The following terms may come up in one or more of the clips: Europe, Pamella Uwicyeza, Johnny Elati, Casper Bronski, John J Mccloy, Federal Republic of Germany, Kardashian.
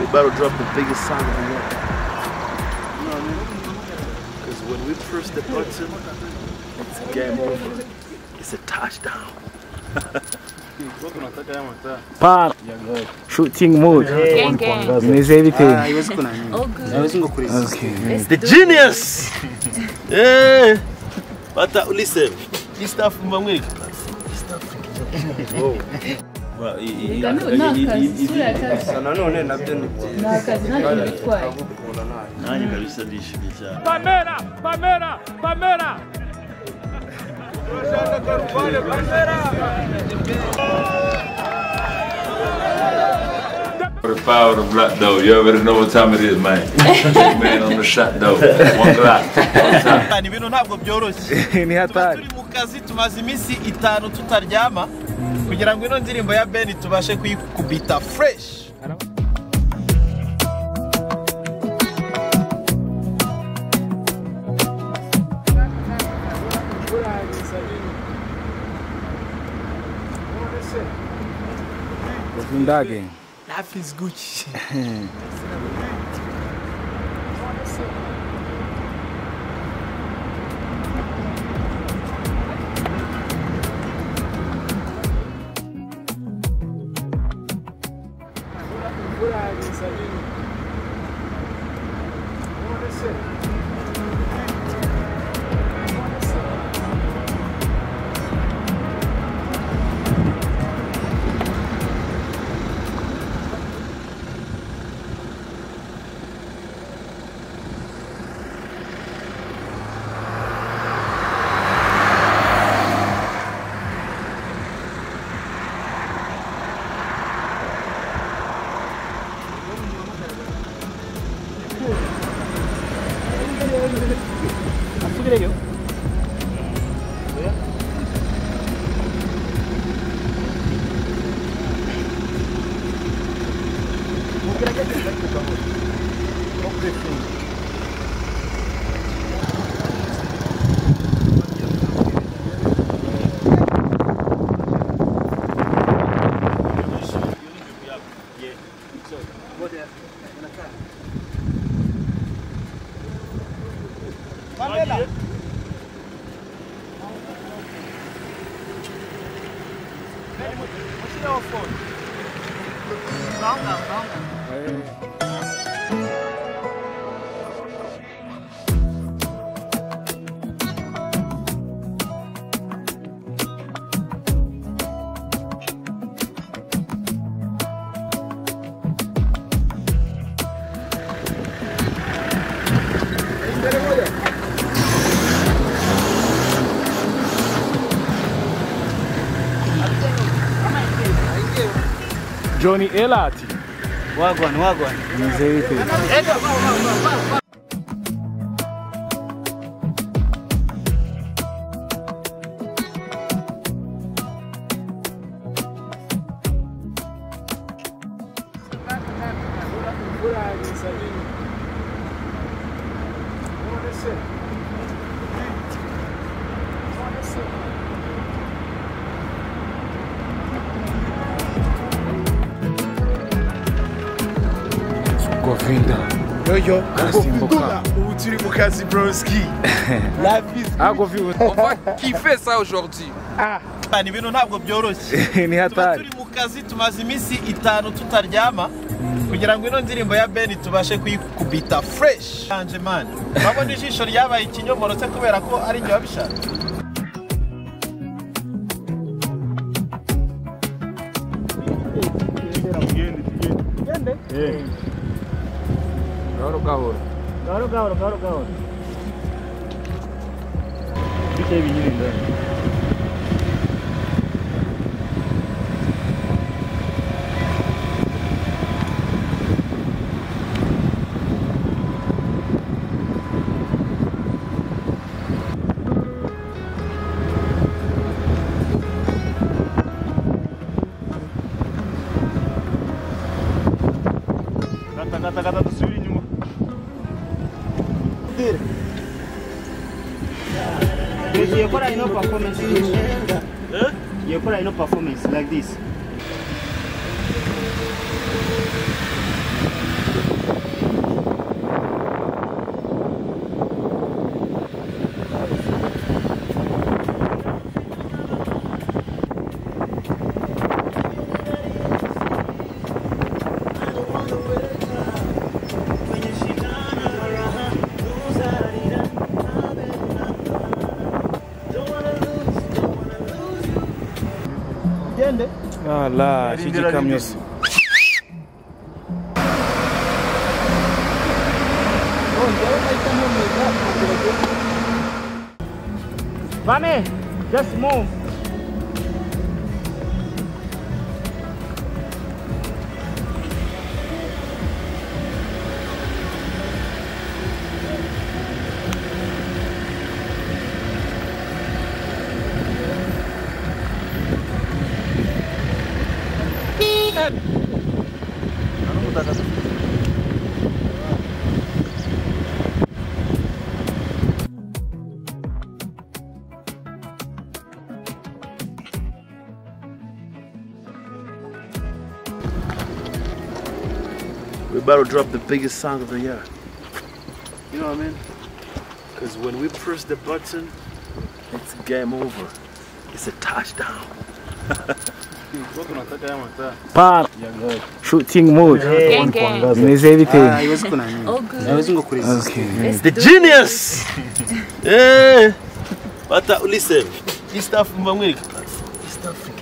we better drop the biggest sign of the world. You know what I mean? Because when we first depart him, it's game over. It's a touchdown. Park! Shooting mode. Gang, gang. Miss everything. All good. Okay. The genius! Yeah! But listen, this stuff from my week. Well, for the power of the block though, you already know what time it is, man. Man on the shot though, 1 o'clock. It's life is good. Johnny Elati. Wagwan, wagwan. Yo, Casper Bronski. La vie. Ah, on va kiffer ça aujourd'hui. Ah. Fresh. Gauro. You can't be eating that. Performance like this. Ah la, siedzi kamios. Mami, just move. We're about to drop the biggest song of the year. You know what I mean? Because when we press the button, it's game over. It's a touchdown. Shooting mode. There's everything. Oh, good. Okay. The genius! Yeah! But listen, this stuff from my week. This stuff from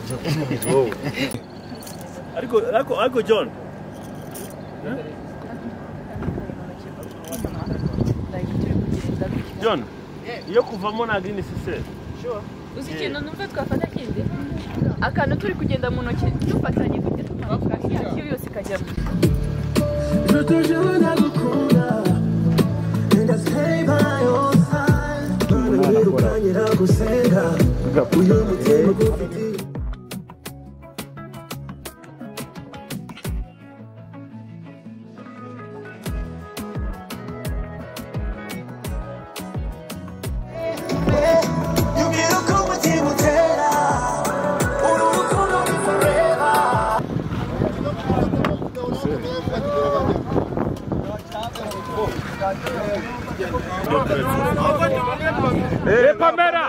I go, John. John, you can green is sure. Hey, Pamela!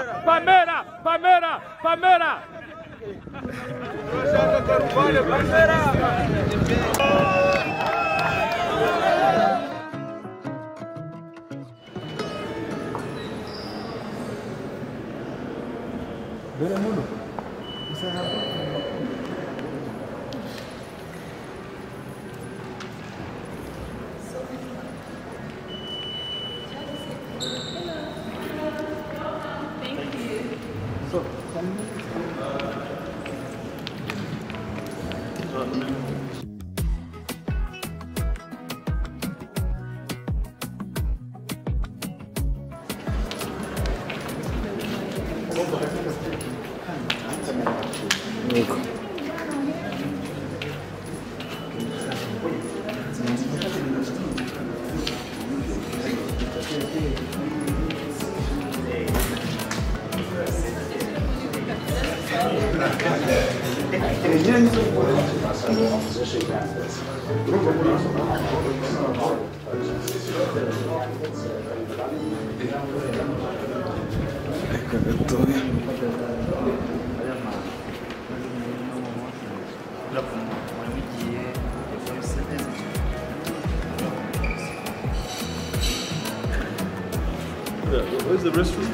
Where's the restroom?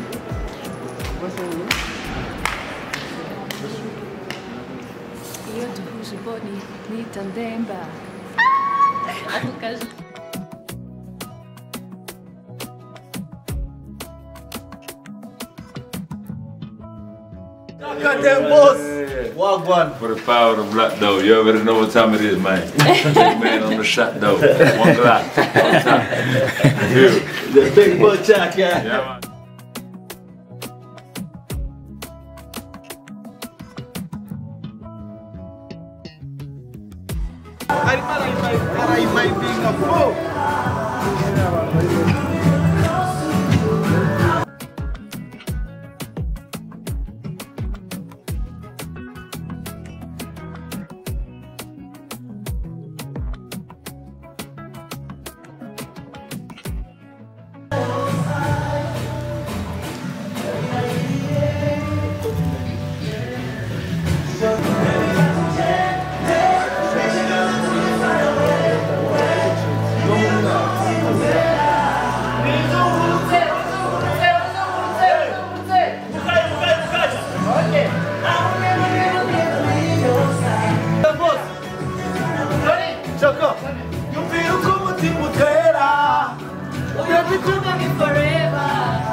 What's the restroom? Restroom? For the power of black though, you already know what time it is, man. Man on the shot though, 1 o'clock. The big boy jack, yeah. Yeah.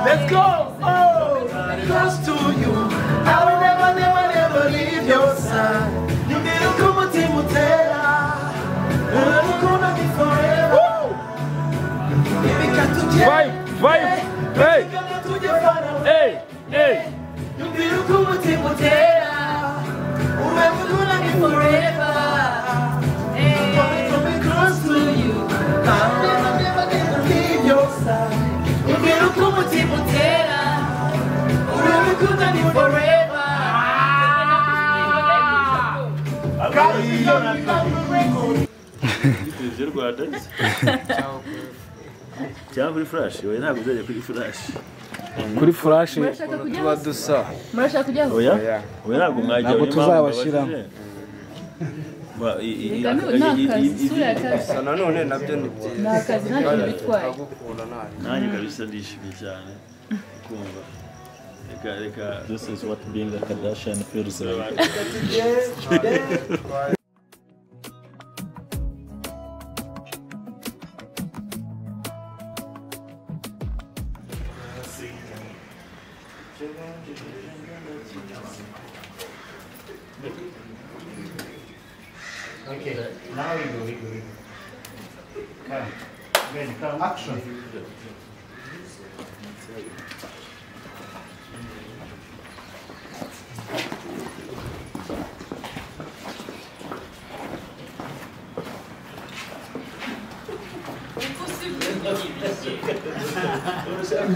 Let's go! Oh, close to you. I will never, never, never leave your side. You need to come with me, we're gonna be forever. Hey! You need to come with me, we're gonna be forever. Hey, coming close to you. I will never, never, never leave your side. Kuri flash tuba dusa murashaka kujyaho oya we ntabwo mwajya ntabwo tuzabashira ba none nabyo ni byakazi ntabyo bitwaye nanjye kabisa ndishimye cyane kumva. This is what being a Kardashian feels like. Yes. Okay, now we go. Come. Then come action.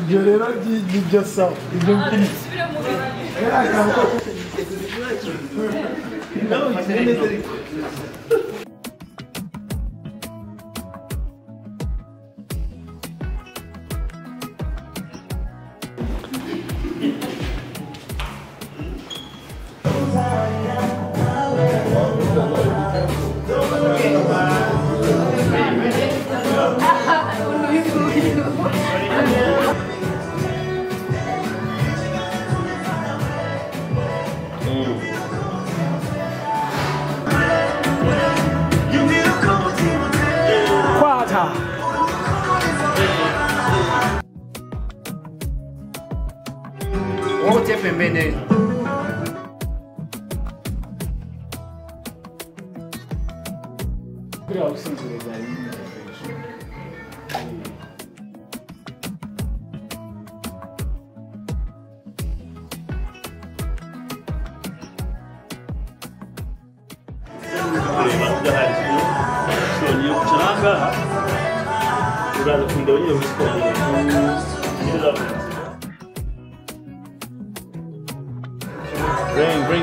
Je l'ai dit déjà ça. Bring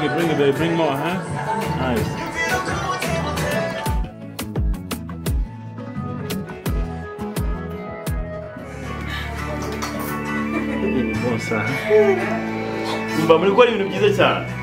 it, baby. Bring more, huh? Nice. Mba muri gukora ibintu byiza cyane.